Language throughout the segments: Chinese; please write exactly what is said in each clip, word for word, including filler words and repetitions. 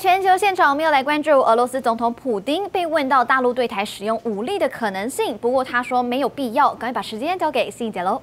全球现场，我们又来关注俄罗斯总统普丁被问到大陆对台使用武力的可能性，不过他说没有必要。赶快把时间交给欣怡姐喽。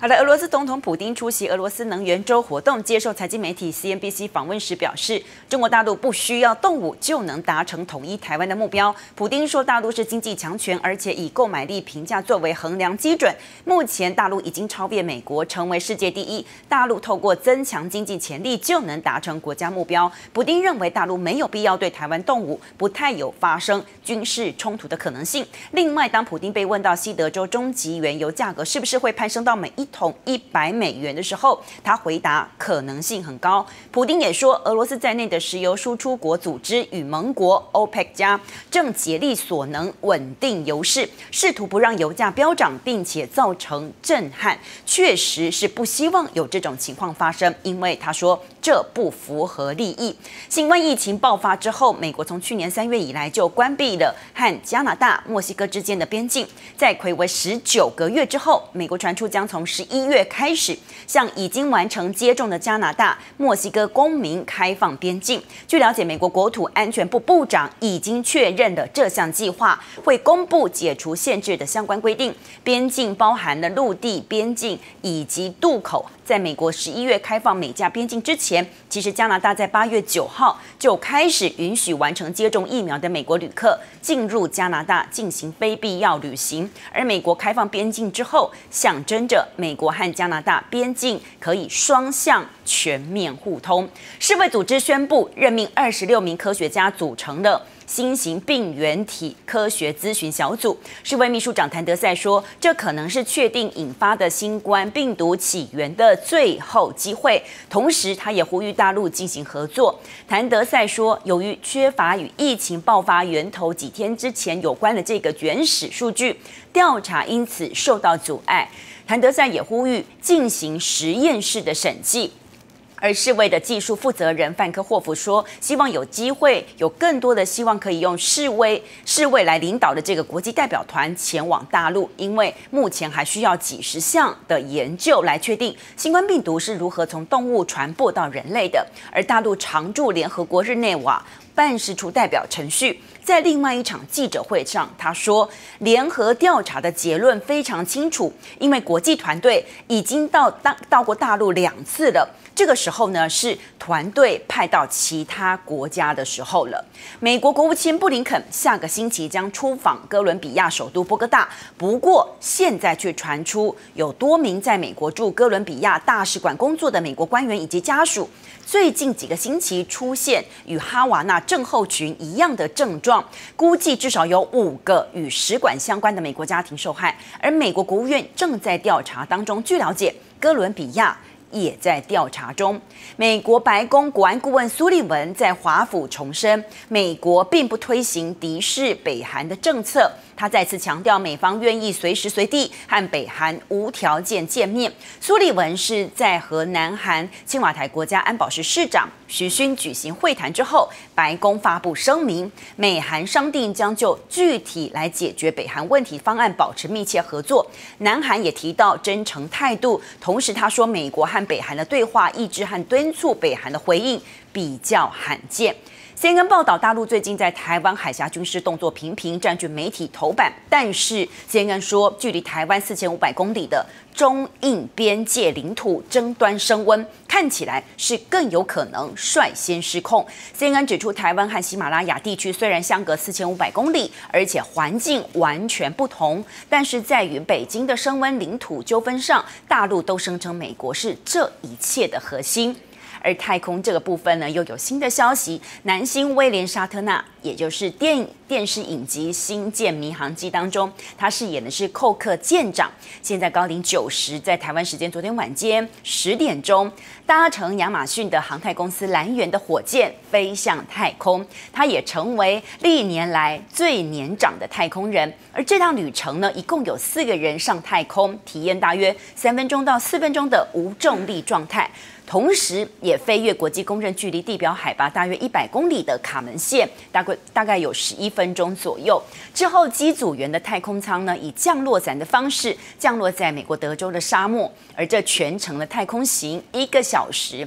好了，俄罗斯总统普丁出席俄罗斯能源周活动，接受财经媒体 C N B C 访问时表示，中国大陆不需要动武就能达成统一台湾的目标。普丁说，大陆是经济强权，而且以购买力评价作为衡量基准。目前，大陆已经超越美国，成为世界第一。大陆透过增强经济潜力就能达成国家目标。普丁认为，大陆没有必要对台湾动武，不太有发生军事冲突的可能性。另外，当普丁被问到西德州中级原油价格是不是会攀升到每一 一桶一百美元的时候，他回答可能性很高。普丁也说，俄罗斯在内的石油输出国组织与盟国 OPEC 加正竭力所能稳定油市，试图不让油价飙涨，并且造成震撼。确实是不希望有这种情况发生，因为他说这不符合利益。新冠疫情爆发之后，美国从去年三月以来就关闭了和加拿大、墨西哥之间的边境，在睽违十九个月之后，美国传出将从 十一月开始，向已经完成接种的加拿大、墨西哥公民开放边境。据了解，美国国土安全部部长已经确认了这项计划，会公布解除限制的相关规定。边境包含了陆地边境以及渡口。在美国十一月开放美加边境之前，其实加拿大在八月九号就开始允许完成接种疫苗的美国旅客进入加拿大进行非必要旅行。而美国开放边境之后，象征着 美国和加拿大边境可以双向全面互通。世卫组织宣布任命二十六名科学家组成了 新型病原体科学咨询小组，世卫秘书长谭德赛说，这可能是确定引发的新冠病毒起源的最后机会。同时，他也呼吁大陆进行合作。谭德赛说，由于缺乏与疫情爆发源头几天之前有关的这个原始数据，调查因此受到阻碍。谭德赛也呼吁进行实验室的审计。 而世卫的技术负责人范科霍夫说：“希望有机会，有更多的希望可以用世卫世卫来领导的这个国际代表团前往大陆，因为目前还需要几十项的研究来确定新冠病毒是如何从动物传播到人类的。”而大陆常驻联合国日内瓦 办事处代表程旭在另外一场记者会上，他说，联合调查的结论非常清楚，因为国际团队已经到到到过大陆两次了。这个时候呢，是团队派到其他国家的时候了。美国国务卿布林肯下个星期将出访哥伦比亚首都波哥大，不过现在却传出有多名在美国驻哥伦比亚大使馆工作的美国官员以及家属，最近几个星期出现与哈瓦那 症候群一样的症状，估计至少有五个与使馆相关的美国家庭受害，而美国国务院正在调查当中。据了解，哥伦比亚 也在调查中。美国白宫国安顾问苏利文在华府重申，美国并不推行敌视北韩的政策。他再次强调，美方愿意随时随地和北韩无条件见面。苏利文是在和南韩青瓦台国家安保室室长徐勋举行会谈之后，白宫发布声明，美韩商定将就具体来解决北韩问题方案保持密切合作。南韩也提到真诚态度，同时他说，美国和 和北韩的对话意志和敦促北韩的回应比较罕见。 C N N 报道，大陆最近在台湾海峡军事动作频频，占据媒体头版。但是 C N N 说，距离台湾四千五百公里的中印边界领土争端升温，看起来是更有可能率先失控。C N N 指出，台湾和喜马拉雅地区虽然相隔四千五百公里，而且环境完全不同，但是在与北京的升温领土纠纷上，大陆都声称美国是这一切的核心。 而太空这个部分呢，又有新的消息。男星威廉·沙特纳，也就是电电视影集《星舰迷航记》当中，他饰演的是寇克舰长。现在高龄九十，在台湾时间昨天晚间十点钟，搭乘亚马逊的航太公司蓝源的火箭飞向太空。他也成为历年来最年长的太空人。而这趟旅程呢，一共有四个人上太空，体验大约三分钟到四分钟的无重力状态。 同时，也飞越国际公认距离地表海拔大约一百公里的卡门线，大概大概有十一分钟左右。之后，机组员的太空舱呢，以降落伞的方式降落在美国德州的沙漠，而这全程的太空行一个小时。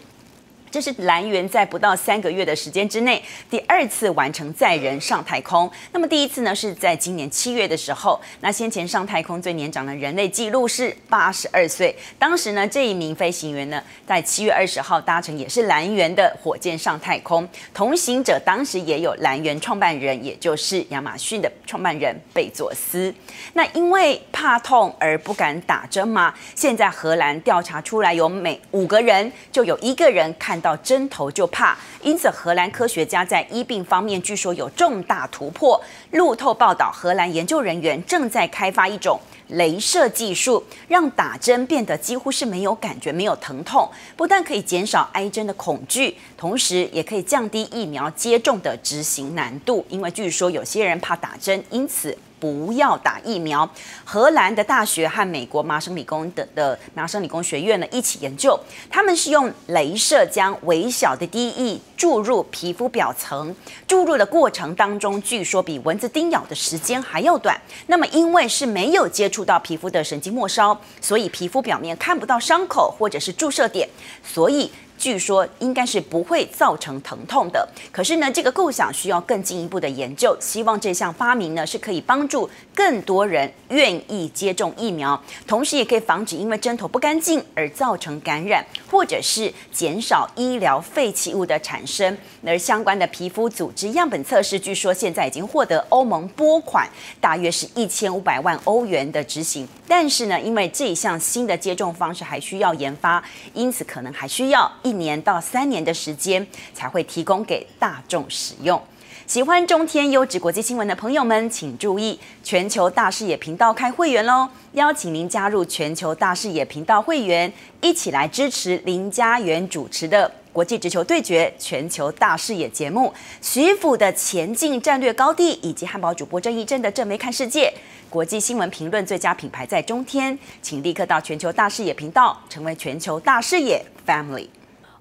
这是蓝源在不到三个月的时间之内第二次完成载人上太空。那么第一次呢是在今年七月的时候，那先前上太空最年长的人类记录是八十二岁。当时呢这一名飞行员呢在七月二十号搭乘也是蓝源的火箭上太空，同行者当时也有蓝源创办人，也就是亚马逊的创办人贝佐斯。那因为怕痛而不敢打针吗？现在荷兰调查出来有每五个人就有一个人看到针头就怕，因此荷兰科学家在医病方面据说有重大突破。路透报道，荷兰研究人员正在开发一种雷射技术，让打针变得几乎是没有感觉、没有疼痛，不但可以减少挨针的恐惧，同时也可以降低疫苗接种的执行难度。因为据说有些人怕打针，因此不要打疫苗。荷兰的大学和美国麻省理工的的麻省理工学院呢一起研究，他们是用雷射将微小的滴液注入皮肤表层，注入的过程当中，据说比蚊子叮咬的时间还要短。那么因为是没有接触到皮肤的神经末梢，所以皮肤表面看不到伤口或者是注射点，所以据说应该是不会造成疼痛的。可是呢，这个构想需要更进一步的研究，希望这项发明呢是可以帮助更多人愿意接种疫苗，同时也可以防止因为针头不干净而造成感染，或者是减少医疗废弃物的产生。而相关的皮肤组织样本测试，据说现在已经获得欧盟拨款，大约是一千五百万欧元的执行。但是呢，因为这项新的接种方式还需要研发，因此可能还需要一年到三年的时间才会提供给大众使用。喜欢中天优质国际新闻的朋友们，请注意全球大视野频道开会员喽！邀请您加入全球大视野频道会员，一起来支持林嘉源主持的国际直球对决全球大视野节目，徐府的前进战略高地，以及汉堡主播郑义珍的正妹看世界，国际新闻评论最佳品牌在中天，请立刻到全球大视野频道成为全球大视野 family。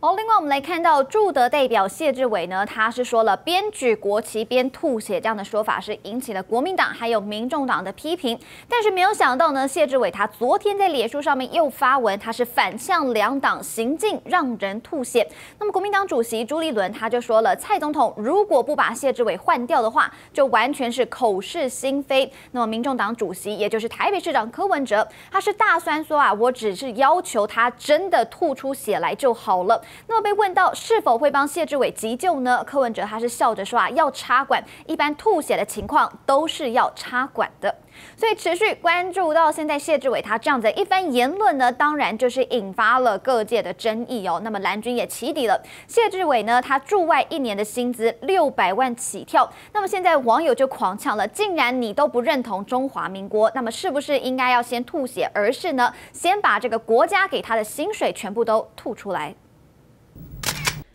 哦，另外我们来看到驻德代表谢志伟呢，他是说了边举国旗边吐血这样的说法是引起了国民党还有民众党的批评，但是没有想到呢，谢志伟他昨天在脸书上面又发文，他是反向两党行径让人吐血。那么国民党主席朱立伦他就说了，蔡总统如果不把谢志伟换掉的话，就完全是口是心非。那么民众党主席也就是台北市长柯文哲，他是大酸说啊，我只是要求他真的吐出血来就好了。那么被问到是否会帮谢志伟急救呢？柯文哲他是笑着说啊，要插管，一般吐血的情况都是要插管的。所以持续关注到现在，谢志伟他这样的一番言论呢，当然就是引发了各界的争议哦。那么蓝军也起底了谢志伟呢，他驻外一年的薪资六百万起跳。那么现在网友就狂呛了，竟然你都不认同中华民国，那么是不是应该要先吐血，而是呢，先把这个国家给他的薪水全部都吐出来？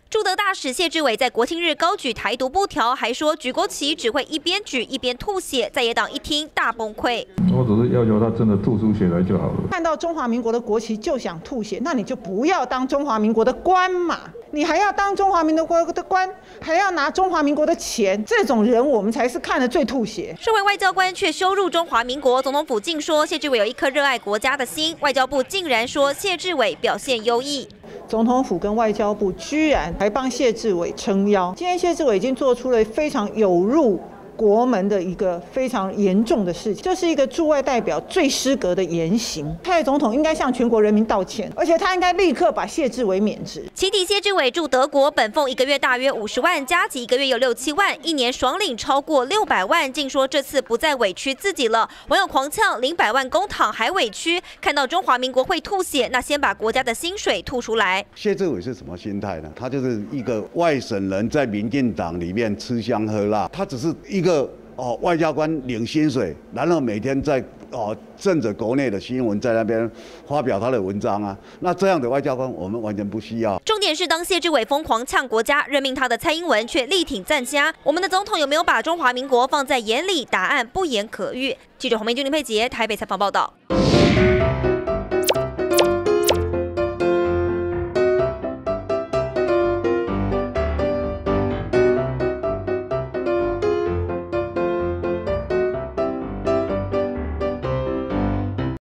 驻德大使谢志伟在国庆日高举台独布条，还说举国旗只会一边举一边吐血，在野党一听大崩溃。我只是要求他真的吐出血来就好了。看到中华民国的国旗就想吐血，那你就不要当中华民国的官嘛，你还要当中华民国的官，还要拿中华民国的钱，这种人我们才是看得最吐血。身为外交官却羞辱中华民国，总统府竟说谢志伟有一颗热爱国家的心，外交部竟然说谢志伟表现优异。总统府跟外交部居然还帮谢志伟撑腰。今天谢志伟已经做出了非常有辱国门的一个非常严重的事情，这是一个驻外代表最失格的言行。蔡总统应该向全国人民道歉，而且他应该立刻把谢志伟免职。起底谢志伟驻德国，本俸一个月大约五十万，加起一个月有六七万，一年爽领超过六百万，竟说这次不再委屈自己了。网友狂呛，领百万公帑还委屈？看到中华民国会吐血，那先把国家的薪水吐出来。谢志伟是什么心态呢？他就是一个外省人，在民进党里面吃香喝辣，他只是一。一个哦，外交官领薪水，然后每天在哦趁着国内的新闻在那边发表他的文章啊，那这样的外交官我们完全不需要。重点是，当谢志伟疯狂呛国家，任命他的蔡英文却力挺赞加。我们的总统有没有把中华民国放在眼里？答案不言可喻。记者洪明君、林佩杰台北采访报道。